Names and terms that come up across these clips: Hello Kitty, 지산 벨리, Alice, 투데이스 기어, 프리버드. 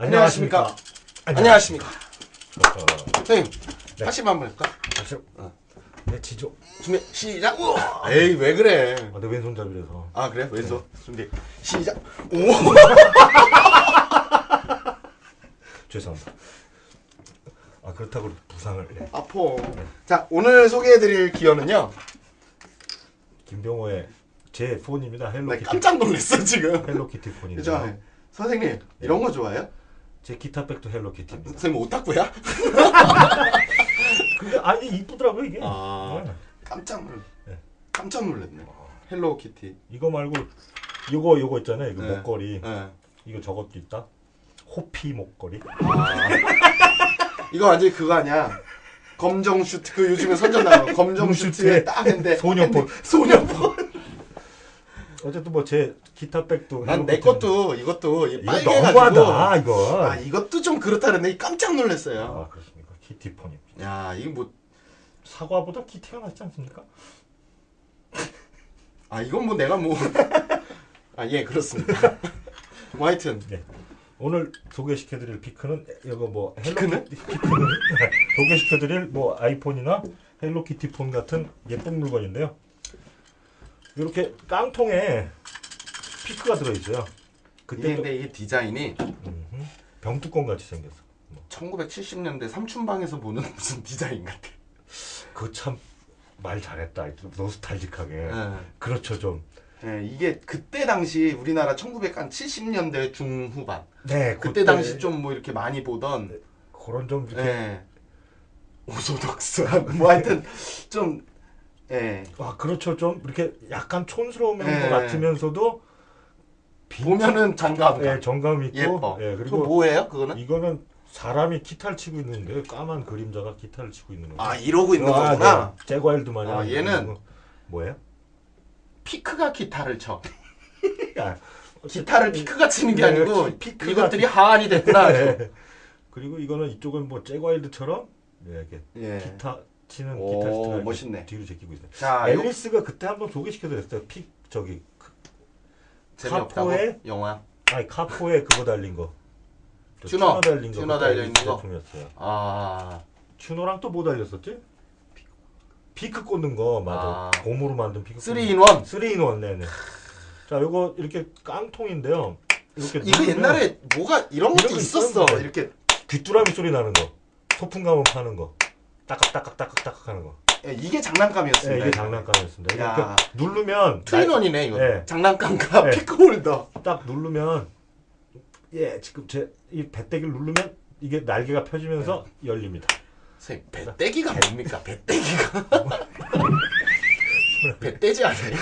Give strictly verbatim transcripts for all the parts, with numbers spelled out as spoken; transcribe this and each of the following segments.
안녕하십니까? 안녕하십니까? 선생님, 네. 다시 한번 해볼까? 다시. 어. 네, 지조. 준비, 시작! 우와. 에이, 왜 그래? 아, 내 왼손잡이라서. 아, 그래? 왼손? 네. 준비, 시작! 오! 죄송합니다. 아, 그렇다고 부상을. 네. 아파. 네. 자, 오늘 소개해드릴 기어는요. 김병호의 제 폰입니다. 헬로키티. 네, 깜짝 놀랐어, 지금. 헬로키티 폰입니다. 그죠? 선생님, 네. 이런 거 좋아해요? 제 기타백도 헬로키티입니다. 선생님 오타쿠야? 근데 아니 이쁘더라고요 이게. 아, 네. 깜짝 놀랐. 네. 깜짝 놀랐네. 헬로키티. 이거 말고 이거 이거 있잖아요. 이거 네. 목걸이. 네. 이거 저것도 있다. 호피 목걸이. 아. 이거 완전 그거 아니야? 검정 슈트. 그 요즘에 선전 나오는 검정 슈트에 딱 했는데. 소녀폰. 소녀폰. 어쨌든 뭐 제 기타백도 난 내 것도 이것도 이거 너무하다 이거. 아 이것도 좀 그렇다는데 깜짝 놀랐어요. 아 그렇습니까? 키티폰입니다. 야 이거 뭐 사과보다 키티가 낫지 않습니까? 아 이건 뭐 내가 뭐 아 예 그렇습니다. 뭐 하여튼 네. 오늘 소개시켜드릴 비크는 이거 뭐 헬로키티 비크는 소개시켜드릴 뭐 아이폰이나 헬로키티폰 같은 예쁜 물건인데요. 이렇게 깡통에 피크가 들어있어요. 그때 근데 이게 디자인이 병뚜껑 같이 생겼어. 천구백칠십 년대 삼춘방에서 보는 무슨 디자인 같아. 그거 참 말 잘했다. 노스탈직하게. 네. 그렇죠 좀. 네, 이게 그때 당시 우리나라 천구백칠십 년대 중후반. 네, 그때, 그때 당시 좀 뭐 이렇게 많이 보던 네, 그런 좀 이렇게 네. 오소독스한 뭐 하여튼 좀. 예. 아 그렇죠 좀 이렇게 약간 촌스러운 것 예. 같으면서도 보면은 장감, 예, 정감 있고, 예뻐. 예, 그리고 뭐예요 그거는? 이거는 사람이 기타를 치고 있는데 까만 그림자가 기타를 치고 있는 거예요. 아 이러고 있는 아, 거구나. 네. 제과일도 많이. 아 얘는 뭐예요? 피크가 기타를 쳐. 야, 기타를 피크가 치는 게 아니고 피크가 이것들이 하안이 됐구나. 예. 그리고 이거는 이쪽은 뭐 제과일드처럼 예, 이렇게 예. 기타 치는 기타리스트가 멋있네. 뒤로 제끼고 있어요. 자, 앨리스가 그때 한번 소개시켜드렸어요. 픽 저기 카포의 영화. 아니 카포에 그거 달린 거. 튜너 달린 거. 튜너 달려 있는 제품이었어요. 아 튜너랑 또 뭐 달렸었지? 피크 꽂는 거 맞아. 아. 고무로 만든 피크. 쓰리 인 원. 쓰리 인 원 네네. 자, 이거 이렇게 깡통인데요. 이렇게 이거 옛날에 뭐가 이런 것도 있었어. 있었는데. 이렇게 귀뚜라미 소리 나는 거. 소풍 가면 파는 거. 따깍따깍따깍따깍 하는 거. 예, 이게 장난감이었습니다. 예, 이게 장난감이었습니다. 이렇게 누르면 투인원이네 이거. 예. 장난감과 예. 피크홀더. 딱 누르면 예 지금 제 이 배때기를 누르면 이게 날개가 펴지면서 예. 열립니다. 선생님 배때기가 배, 뭡니까? 배때기가 배때지 아니에요?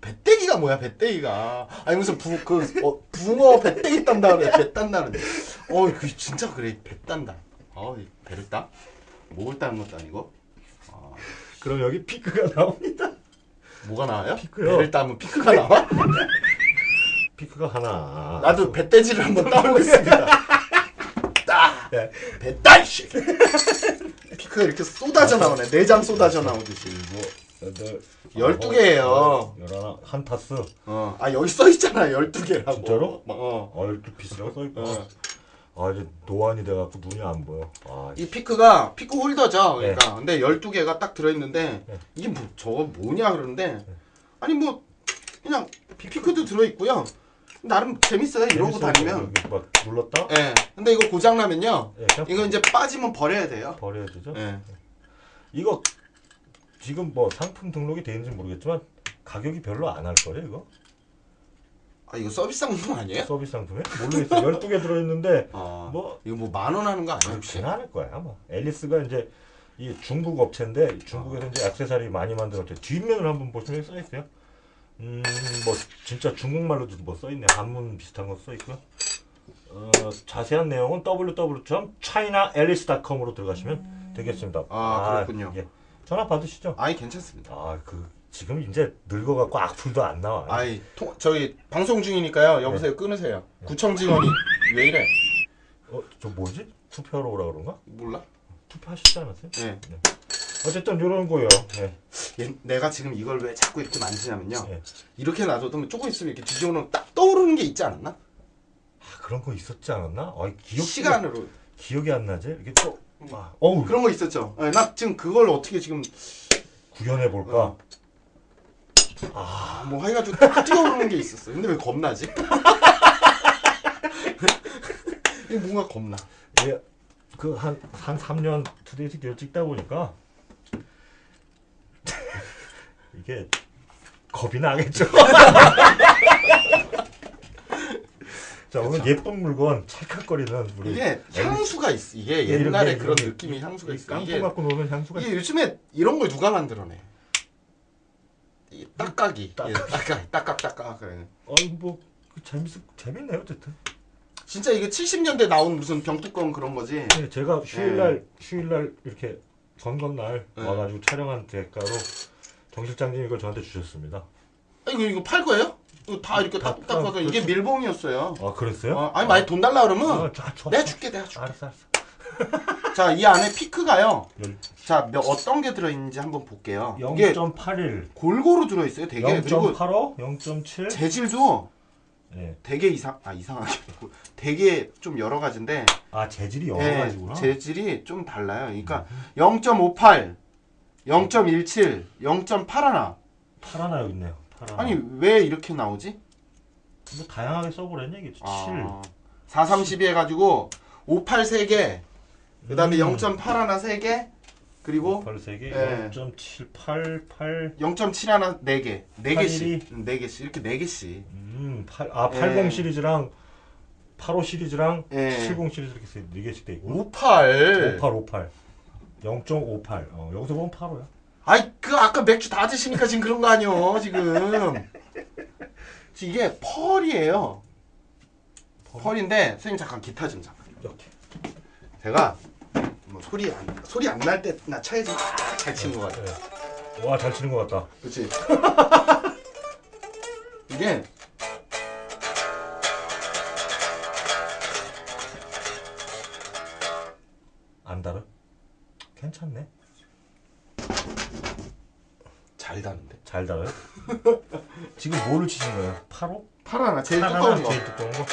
배때기가 뭐야 배때기가. 아니 무슨 부, 그, 어, 붕어 배때기 딴다 그래. 배 딴다는데 어 그 진짜 그래. 배 딴다. 어 배를 따? 목을 따는 것도 아니고. 아, 그럼 여기 피크가 나옵니다. 뭐가 나와요? 피크요. 배를 따면 피크가 나와? 피크가 하나. 나도 배때지를 한번 따보겠습니다. 따! 네. 배 따! 피크가 이렇게 쏟아져 나오네. 내장 쏟아져 나오듯이. 뭐. 열두 개예요. 열하나 한 타스. 어. 아 여기 써 있잖아. 열두 개라고. 진짜로? 막 어. 아, 열두 피스라고 써 있고. 어. 아 이제 노안이 돼 갖고 눈이 안 보여. 아, 이 피크가 피크 홀더죠. 그러니까. 네. 근데 열두 개가 딱 들어 있는데 네. 이게 뭐 저거 뭐냐 그러는데 네. 아니 뭐 그냥 피크도 들어 있고요. 나름 재밌어요. 이러고 다니면 막 눌렀다? 예. 네. 근데 이거 고장 나면요. 네, 이거 이제 빠지면 버려야 돼요. 버려야 되죠? 예. 네. 이거 지금 뭐 상품 등록이 돼 있는지 모르겠지만 가격이 별로 안 할 거예요 이거? 아 이거 서비스 상품 아니에요? 서비스 상품에? 모르겠어요. 열두 개 들어있는데 아, 뭐 이거 뭐 만 원 하는 거 아니에요? 그렇진 않을 거야 아마. 앨리스가 이제 이 중국 업체인데 중국에서 아. 이제 액세서리 많이 만들었죠. 뒷면을 한번 보시면 써 있어요. 음 뭐 진짜 중국말로도 뭐 써 있네. 한문 비슷한 거 써 있고요. 어, 자세한 내용은 더블유 더블유 더블유 점 차이나 앨리스 닷 컴으로 들어가시면 되겠습니다. 아, 아 그렇군요. 예. 전화 받으시죠? 아니 괜찮습니다. 아 그 지금 이제 늙어갖고 악플도 안 나와. 아이 통 저희 방송 중이니까요. 여보세요 네. 끊으세요. 네. 구청 직원이 왜 이래? 어 저 뭐지? 투표하러 오라 그런가? 몰라. 투표하시지 않았어요? 네. 네. 어쨌든 요런 거예요. 네. 얘, 내가 지금 이걸 왜 자꾸 이렇게 만지냐면요. 네. 이렇게 놔둬도 조금 있으면 이렇게 뒤집어놓으면 딱 떠오르는 게 있지 않았나? 그런 거 있었지 않았나? 아, 기억 시간으로 기억이 안 나지? 이게 또 아, 어우 그런 거 있었죠. 네, 나 지금 그걸 어떻게 지금 구현해 볼까? 어. 아, 뭐 해가지고 뛰어오르는 게 있었어. 근데 왜 겁나지? 이게 뭔가 겁나. 예, 그 한 한 삼 년 투데이스기어 찍다 보니까 이게 겁이 나겠죠. 자, 오늘 그쵸? 예쁜 물건 찰칵거리는 우리 이게 향수가 있어. 이게 옛날에 이런, 그런 이런, 느낌이 향수가 있어. 깡통 갖고 노는 향수가 이게 있어. 요즘에 이런 걸 누가 만들어내? 이 딱까기. 딱깍 딱깍딱깍 그래. 아니 뭐 재밌어. 재밌네요, 어쨌든. 진짜 이게 칠십 년대 나온 무슨 병뚜껑 그런 거지. 네, 제가 휴일날 네. 휴일날 이렇게 건건날 네. 와가지고 촬영한 대가로 정 실장님이 이걸 저한테 주셨습니다. 아, 이거 이거 팔 거예요? 이거 다 이렇게 딱딱딱딱해서 이게 밀봉이었어요. 아 그랬어요? 어, 아니 어. 많이 돈 달라 그러면 아, 내가 줄게 내가 줄게. 알았어 알았어. 자, 이 안에 피크가요. 열. 자, 몇, 어떤 게 들어있는지 한번 볼게요. 영 점 팔일 골고루 들어있어요. 되게 영 점 팔오, 영 점 칠 재질도 네. 되게 이상 아 이상하게 되게 좀 여러 가지인데 아 재질이 여러 네, 가지구나. 재질이 좀 달라요. 그러니까 음. 영 점 오팔, 영 점 일칠, 영 점 팔일. 팔일 여기 있네요. 팔일. 아니 왜 이렇게 나오지? 뭐 다양하게 써보라는 얘기죠. 아, 칠, 사삼이 해가지고 오팔 세 개, 그 다음에 음. 영 점 팔일 세 개, 그리고 오팔 세 개, 예. 영 점 칠팔팔, 영 점 칠일 네 개, 네 개씩, 네 개씩 이렇게 네 개씩. 음, 팔, 아 팔십 예. 시리즈랑 팔십오 시리즈랑 예. 칠십 시리즈 이렇게 네 개씩 돼 있고. 오팔. 오팔 오팔. 영 점 오팔. 어, 여기서 보면 팔십오야. 아이 그 아까 맥주 다 드시니까 지금 그런 거 아니요 지금. 이게 펄이에요. 펄. 펄인데 선생님 잠깐 기타 좀 잠깐. 이렇게. 제가 뭐 소리 안 소리 안 날 때 나 차에 좀 잘 치는 거 같아. 네. 와 잘 치는 거 같다. 그렇지. 이게 안 달아? 괜찮네. 잘 다는데? 잘 달아요? 지금 뭐를 치신 거예요? 팔 호? 팔 하나 제일 두꺼운 거. 제일 두꺼운 거?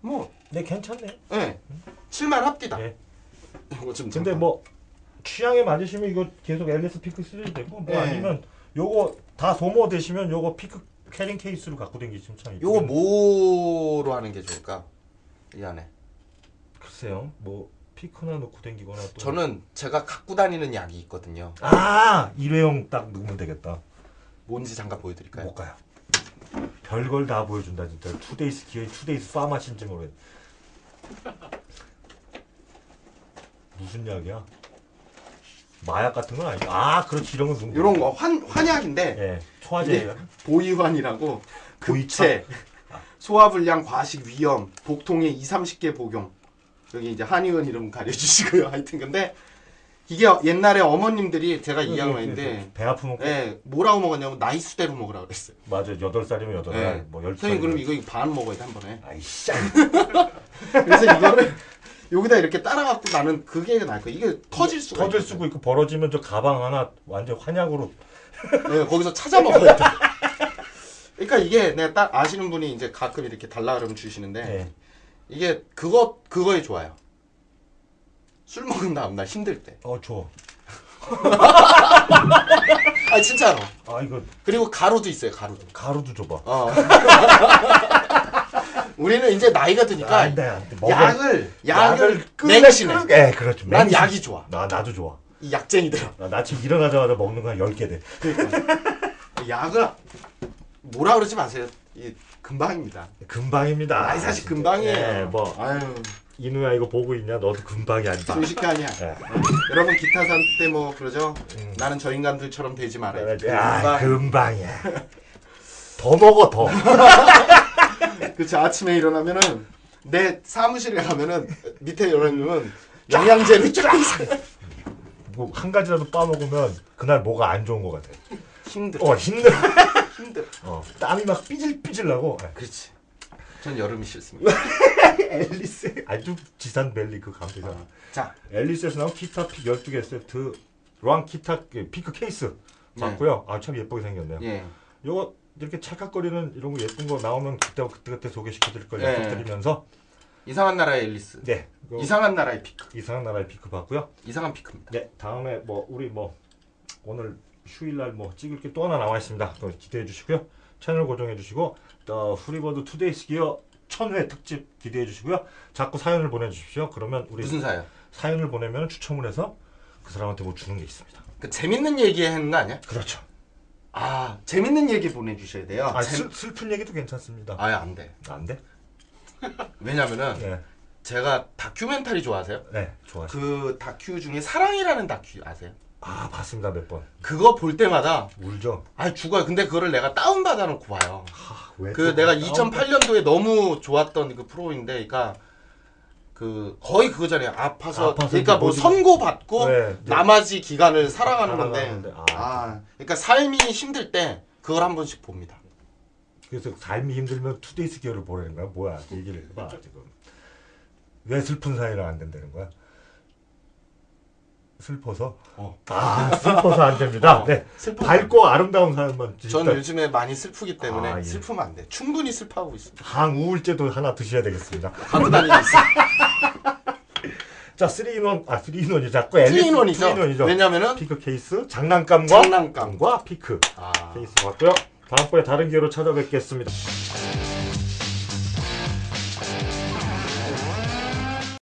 뭐. 네, 괜찮네. 네. 응? 칠만 합디다. 네. 이거 좀 근데 잠깐. 뭐 취향에 맞으시면 이거 계속 앨리스 피크 쓰셔도 되고 뭐 네. 아니면 요거 다 소모 되시면 요거 피크 캐링 케이스로 갖고 다니시면 참 요거 뭐로 하는 게 좋을까? 이 안에. 글쎄요. 뭐 피크나 놓고 댕기거나 또 저는 제가 갖고 다니는 약이 있거든요. 아! 일회용 딱 넣으면 되겠다. 뭔지 잠깐 보여드릴까요? 못 가요. 별걸 다 보여준다 진짜. 투데이스 기어의 투데이스 파마신증으로 해. 무슨 약이야? 마약 같은 건 아니야? 아 그렇지 이런 건 이런 거 환, 환약인데 네. 초화제예요. 보이환이라고 급체, 소화불량, 과식, 위염, 복통에 이삼십 개 복용. 여기 이제 한의원 이름 가려주시고요. 하여튼 근데 이게 옛날에 어머님들이 제가 이 양을 했는데 배 아프면 예, 뭐라고 먹었냐면 나이 수대로 먹으라고 그랬어요. 맞아. 여덟 살이면 여덟 살. 예. 뭐 열두 살. 선생님 그럼 이거 반 먹어야 돼 한 번에. 아이씨. 그래서 이거를 여기다 이렇게 따라 갖고 나는 그게 나을 거야. 이게 터질 수가 터질 수고 있고 벌어지면 저 가방 하나 완전 환약으로 예, 거기서 찾아 먹어야 돼. 그러니까 이게 내가 딱 아시는 분이 이제 가끔 이렇게 달라 그러면 주시는데 예. 이게 그거 그거에 좋아요. 술 먹은 다음 날 힘들 때. 어 좋아. 아 진짜로. 아 이거. 그리고 가루도 있어요 가루도. 가루도 줘봐. 어. 우리는 이제 나이가 드니까 안 돼, 안 돼. 약을 약을 맹신해. 예 그렇죠. 난 약이 좋아. 나 나도 좋아. 이 약쟁이들아. 나, 나 지금 일어나자마자 먹는 거 한 열 개 돼. 그러니까. 약을 뭐라 그러지 마세요. 이 금방입니다. 금방입니다. 아니 사실 금방이에요. 예, 뭐 아유 이누야 이거 보고 있냐? 너도 금방이 아니다. 순식간이야. 예. 여러분 기타산 때 뭐 그러죠? 음. 나는 저 인간들처럼 되지 말아야 돼. 아, 금방. 금방이야. 더 먹어 더. 그렇지 아침에 일어나면은 내 사무실에 가면은 밑에 열어놓으면 영양제를 쫙. 뭐 한 가지라도 빠먹으면 그날 뭐가 안 좋은 거 같아. 힘들어. 어 힘들어. 힘들어. 어, 땀이 막 삐질삐질 나고. 그렇지. 전 여름이 싫습니다. 앨리스. 아주 지산 벨리 그 감기잖아. 어. 자, 앨리스에서 나온 기타 픽 열두 개 세트, 랑 기타 피크 케이스 맞고요. 네. 아, 참 예쁘게 생겼네요. 예. 요거 이렇게 찰칵거리는 이런 거 예쁜 거 나오면 그때 그때 그때 소개시켜드릴 걸 약속드리면서 네. 이상한 나라의 앨리스. 네. 이상한 나라의 피크. 이상한 나라의 피크 봤고요. 이상한 피크입니다. 네. 다음에 뭐 우리 뭐 오늘 휴일날 뭐 찍을 게 또 하나 나와 있습니다. 또 기대해 주시고요. 채널 고정해 주시고 또 프리버드 투데이스기어 천 회 특집 기대해 주시고요. 자꾸 사연을 보내주십시오. 그러면 우리 무슨 사연? 사연을 보내면 추첨을 해서 그 사람한테 뭐 주는 게 있습니다. 그 재밌는 얘기 하는 거 아니야? 그렇죠. 아 재밌는 얘기 보내주셔야 돼요. 아, 재... 슬, 슬픈 얘기도 괜찮습니다. 아예 안 돼. 안 돼? 왜냐면은 네. 제가 다큐멘터리 좋아하세요? 네, 좋아요. 그 다큐 중에 사랑이라는 다큐 아세요? 아 봤습니다 몇 번. 그거 볼 때마다 울죠. 아 죽어요. 근데 그거를 내가 다운 받아놓고 봐요. 하, 왜 그 내가 이천팔 년도에 너무 좋았던 그 프로인데, 그러니까 그 거의 그거잖아요. 아파서, 아파서 그러니까 뭐 선고 받고 네, 네. 나머지 기간을 살아가는 건데, 아, 아 그러니까 삶이 힘들 때 그걸 한 번씩 봅니다. 그래서 삶이 힘들면 투데이스 기어를 보라는 거야? 뭐야? 얘기를 해봐 지금. 왜 슬픈 사이랑 안 된다는 거야? 슬퍼서? 어. 아 슬퍼서 안 됩니다. 어, 네. 밝고 아름다운 사연만. 전 요즘에 많이 슬프기 때문에 아, 예. 슬프면 안 돼. 충분히 슬퍼하고 있습니다. 항우울제도 하나 드셔야 되겠습니다. 하고 다니고 있어요. 자, 쓰리 인 원, 아 쓰리 인 원이 자꾸 쓰리 인 원이죠. 왜냐면은 피크 케이스, 장난감과 장난감과 피크 아. 케이스 봤고요. 다음번에 다른 기회로 찾아뵙겠습니다.